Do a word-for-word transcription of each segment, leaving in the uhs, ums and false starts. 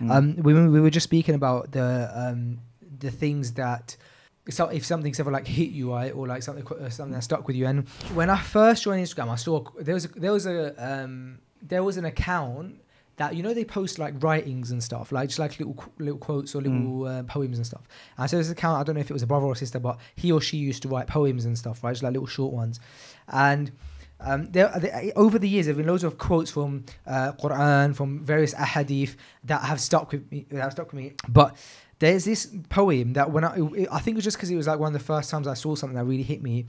Mm. Um, we, we were just speaking about the um, the things that, so if something ever like hit you, right, or like something or something that stuck with you. And when I first joined Instagram, I saw there was a, there was a um, there was an account that, you know, they post like writings and stuff, like just like little little quotes or little mm. uh, poems and stuff. And so this account, I don't know if it was a brother or a sister, but he or she used to write poems and stuff, right, just like little short ones. And um, there, they, over the years, there've been loads of quotes from uh, Quran, from various ahadith that have stuck with me. That have stuck with me, but. There's this poem that when I, it, I think it was just because it was like one of the first times I saw something that really hit me.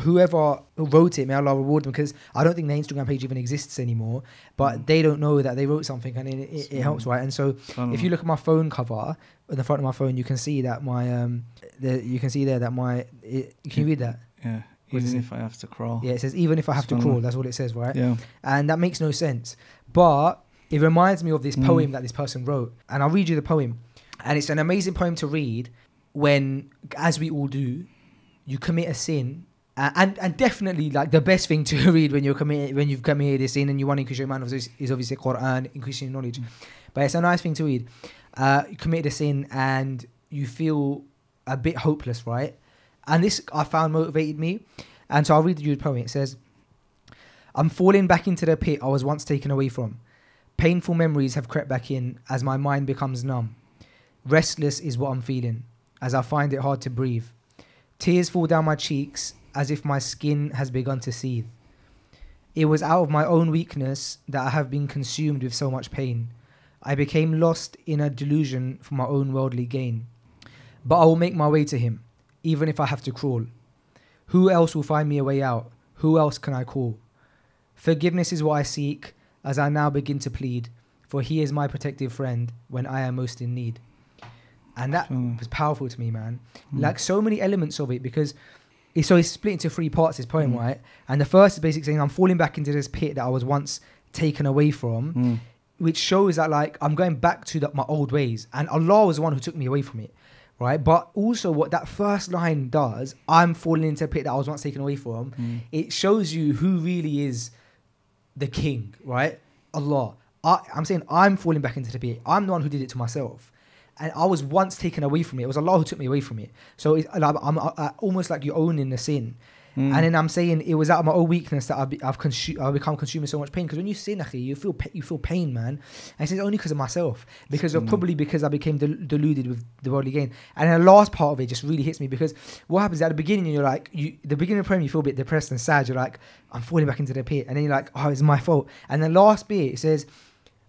Whoever wrote it, may Allah reward them, because I don't think their Instagram page even exists anymore, but they don't know that they wrote something, and it, it, it helps, right? And so if you look at my phone cover, on the front of my phone, you can see that my, um, the, you can see there that my, it, can you read that? Yeah. Even if I have to crawl. Yeah, it says, even if I have to crawl, that's all it says, right? Yeah. And that makes no sense. But it reminds me of this mm. poem that this person wrote. And I'll read you the poem. And it's an amazing poem to read when, as we all do, you commit a sin. Uh, and, and definitely, like, the best thing to read when, you're committed, when you've committed a sin and you want to increase your amount of this is obviously Quran, increasing your knowledge. Mm. But it's a nice thing to read. Uh, you committed a sin and you feel a bit hopeless, right? And this, I found, motivated me. And so I'll read the poem. It says, I'm falling back into the pit I was once taken away from. Painful memories have crept back in as my mind becomes numb. Restless is what I'm feeling, as I find it hard to breathe. Tears fall down my cheeks, as if my skin has begun to seethe. It was out of my own weakness that I have been consumed with so much pain. I became lost in a delusion for my own worldly gain. But I will make my way to him, even if I have to crawl. Who else will find me a way out? Who else can I call? Forgiveness is what I seek, as I now begin to plead, for he is my protective friend when I am most in need. And that mm. was powerful to me, man. Mm. Like, so many elements of it, because it's, so it's split into three parts, this poem, mm. right? And the first is basically saying, I'm falling back into this pit that I was once taken away from, mm. which shows that, like, I'm going back to the, my old ways. And Allah was the one who took me away from it, right? But also what that first line does, I'm falling into a pit that I was once taken away from. Mm. It shows you who really is the king, right? Allah. I, I'm saying I'm falling back into the pit. I'm the one who did it to myself. And I was once taken away from it. It was Allah who took me away from it. So it's, I'm, I'm, I'm almost like you're owning the sin. Mm. And then I'm saying it was out of my own weakness that I've, be, I've, I've become consumed with so much pain. Because when you sin, akhi, you feel you feel pain, man. And it's only because of myself. Because of, mm. probably because I became del deluded with the worldly gain. And then the last part of it just really hits me, because what happens at the beginning, you're like, you, the beginning of the poem, you feel a bit depressed and sad. You're like, I'm falling back into the pit. And then you're like, oh, it's my fault. And the last bit, it says,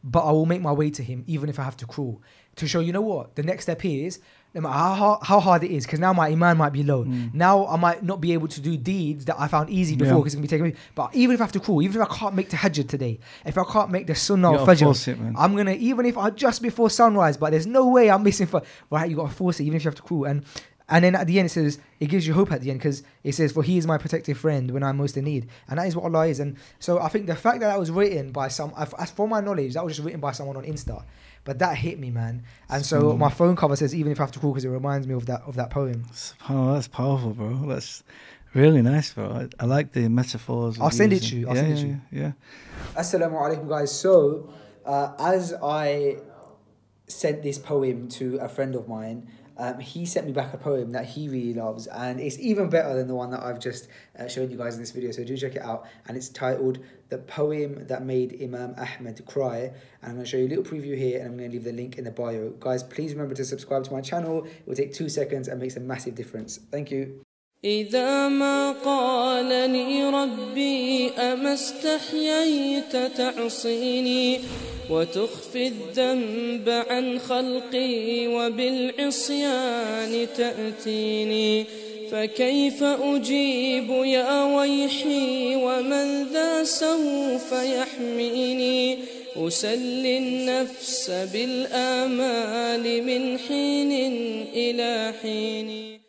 but I will make my way to him, even if I have to crawl. To show, you know what, the next step is, no matter how, how hard it is, because now my iman might be low. Mm. Now I might not be able to do deeds that I found easy before, because yeah. it's going to be taken away. But even if I have to crawl, even if I can't make the hajj today, if I can't make the sunnah or fajr, it, I'm going to, even if I just before sunrise, but there's no way I'm missing for, right, you got to force it, even if you have to crawl. And and then at the end it says, it gives you hope at the end, because it says, for he is my protective friend when I'm most in need. And that is what Allah is. And so I think the fact that that was written by some, as for my knowledge, that was just written by someone on Insta. But that hit me, man. And so mm. my phone cover says, even if I have to call, because it reminds me of that of that poem. Oh, that's powerful, bro. That's really nice, bro. I, I like the metaphors. I'll send it to you. I'll yeah, send it to you. Yeah, yeah. Assalamu alaikum, guys. So uh, as I sent this poem to a friend of mine, um, he sent me back a poem that he really loves. And it's even better than the one that I've just uh, shown you guys in this video. So do check it out. And it's titled, The Poem That Made Imam Ahmed Cry, and I'm going to show you a little preview here, and I'm going to leave the link in the bio. Guys, please remember to subscribe to my channel. It will take two seconds and makes a massive difference. Thank you. إذا ما قالني ربي أما استحييت تعصيني وتخفي الذنب عن خلقي وبالعصيان تأتيني فكيف أجيب يا ويحي ومن ذا سوف يحميني أسلي النفس بالآمال من حين إلى حين